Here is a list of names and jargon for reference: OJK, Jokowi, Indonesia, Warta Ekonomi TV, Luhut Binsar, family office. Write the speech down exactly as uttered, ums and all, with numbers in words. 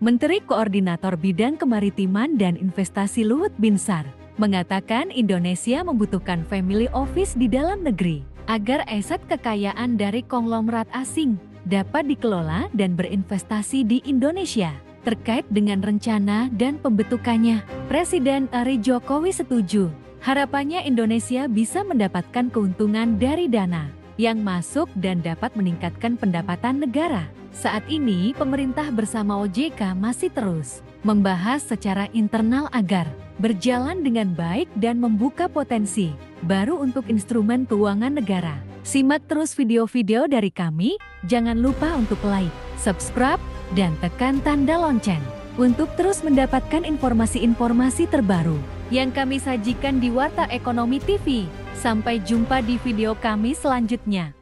Menteri Koordinator Bidang Kemaritiman dan Investasi Luhut Binsar mengatakan Indonesia membutuhkan family office di dalam negeri agar aset kekayaan dari konglomerat asing dapat dikelola dan berinvestasi di Indonesia. Terkait dengan rencana dan pembentukannya, Presiden R I Jokowi setuju. Harapannya Indonesia bisa mendapatkan keuntungan dari dana yang masuk dan dapat meningkatkan pendapatan negara. Saat ini, pemerintah bersama O J K masih terus membahas secara internal agar berjalan dengan baik dan membuka potensi baru untuk instrumen keuangan negara. Simak terus video-video dari kami, jangan lupa untuk like, subscribe, dan tekan tanda lonceng untuk terus mendapatkan informasi-informasi terbaru yang kami sajikan di Warta Ekonomi T V. Sampai jumpa di video kami selanjutnya.